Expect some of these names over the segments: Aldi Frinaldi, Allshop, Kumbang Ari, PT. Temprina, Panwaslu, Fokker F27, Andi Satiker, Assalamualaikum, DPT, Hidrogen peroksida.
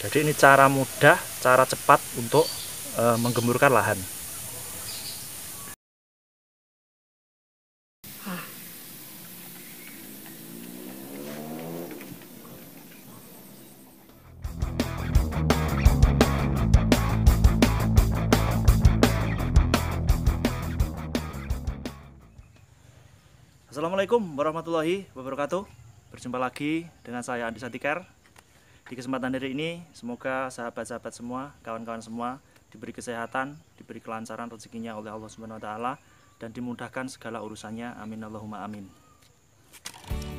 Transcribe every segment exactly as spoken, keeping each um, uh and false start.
Jadi ini cara mudah, cara cepat untuk e, menggemburkan lahan. Assalamualaikum warahmatullahi wabarakatuh. Berjumpa lagi dengan saya Andi Satiker. Di kesempatan hari ini, semoga sahabat-sahabat semua, kawan-kawan semua diberi kesehatan, diberi kelancaran rezekinya oleh Allah Subhanahu wa taala dan dimudahkan segala urusannya. Amin Allahumma amin.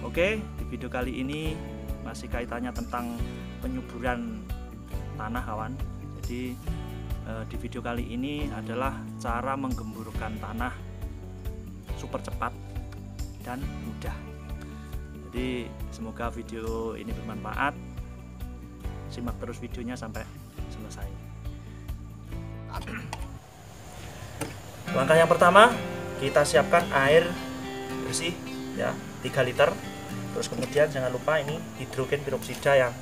Oke, di video kali ini masih kaitannya tentang penyuburan tanah, kawan. Jadi di video kali ini adalah cara menggemburkan tanah super cepat dan mudah. Jadi semoga video ini bermanfaat. Simak terus videonya sampai selesai. Langkah yang pertama, kita siapkan air bersih ya, tiga liter. Terus kemudian jangan lupa ini hidrogen peroksida yang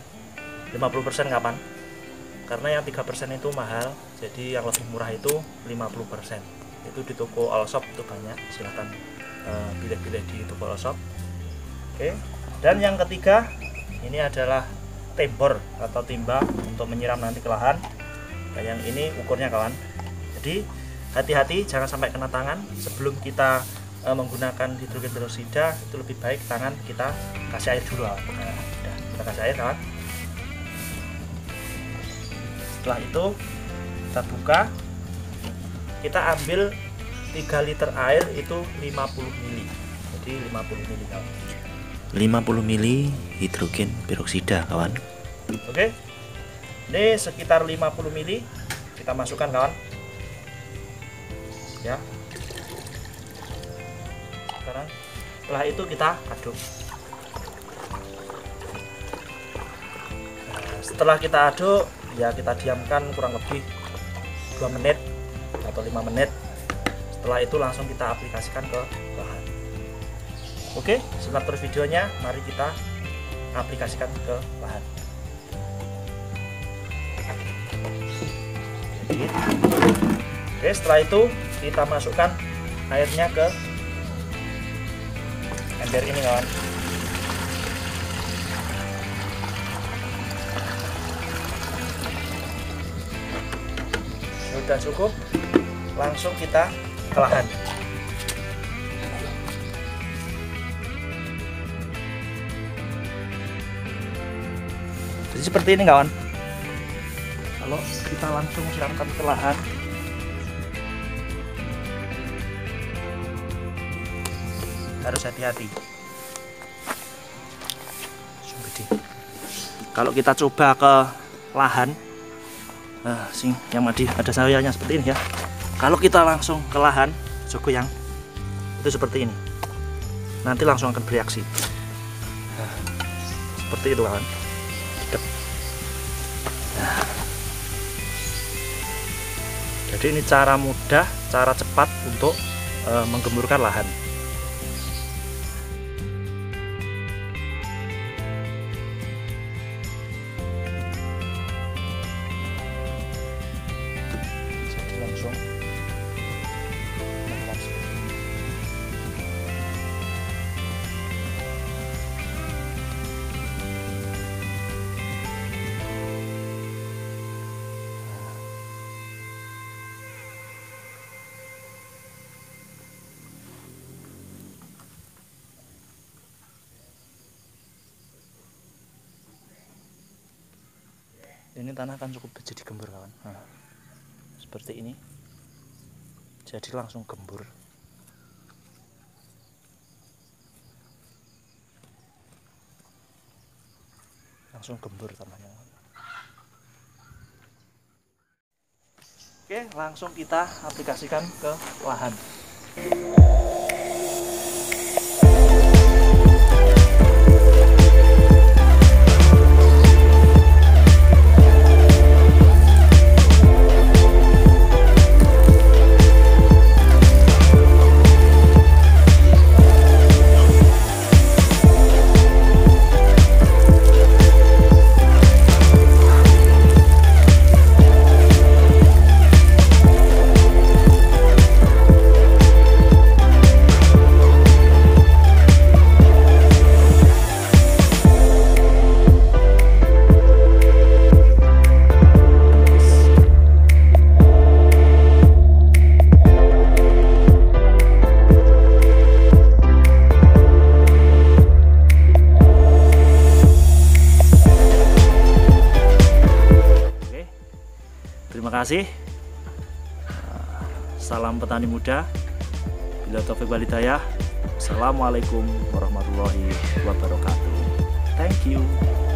lima puluh persen kapan? Karena yang tiga persen itu mahal, jadi yang lebih murah itu lima puluh persen. Itu di toko Allshop itu banyak, silahkan pilih-pilih di toko Allshop. Oke. Dan yang ketiga ini adalah tembor atau timba untuk menyiram nanti ke lahan. Dan yang ini ukurnya, kawan. Jadi hati-hati jangan sampai kena tangan. Sebelum kita e, menggunakan hidrogen peroksida, itu lebih baik tangan kita kasih air dulu. Kawan. Nah, udah, kita kasih air, kawan. Setelah itu kita buka, kita ambil tiga liter air itu lima puluh mili. Jadi lima puluh mili, kawan. lima puluh mili hidrogen peroksida, kawan. Oke. Ini sekitar lima puluh mili kita masukkan, kawan. Ya. Sekarang setelah itu kita aduk. Nah, setelah kita aduk, ya kita diamkan kurang lebih dua menit atau lima menit. Setelah itu langsung kita aplikasikan ke lahan. Oke, simak terus videonya. Mari kita aplikasikan ke lahan. Oke, setelah itu kita masukkan airnya ke ember ini, kawan. Sudah cukup, langsung kita ke lahan. Jadi seperti ini, kawan. Kalau kita langsung siramkan ke lahan, harus hati-hati. Kalau kita coba ke lahan, eh, sing yang madi ada sayanya seperti ini ya. Kalau kita langsung ke lahan, jogo yang itu seperti ini, nanti langsung akan bereaksi. Nah, seperti itu, kawan. Nah. Jadi ini cara mudah, cara cepat untuk e, menggemburkan lahan. Jadi langsung. Ini tanah akan cukup jadi gembur, kawan. Nah, seperti ini, jadi langsung gembur. Langsung gembur tanahnya. Oke, langsung kita aplikasikan ke lahan. kasih. Salam petani muda. Bila taufik wal hidayah. Assalamualaikum warahmatullahi wabarakatuh. Thank you.